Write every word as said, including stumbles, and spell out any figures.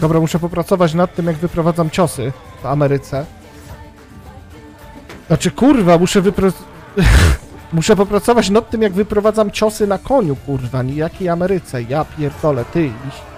Dobra, muszę popracować nad tym, jak wyprowadzam ciosy w Ameryce. Znaczy, kurwa, muszę wypro... muszę popracować nad tym, jak wyprowadzam ciosy na koniu, kurwa, nijakiej Ameryce. Ja pierdolę, ty, iść.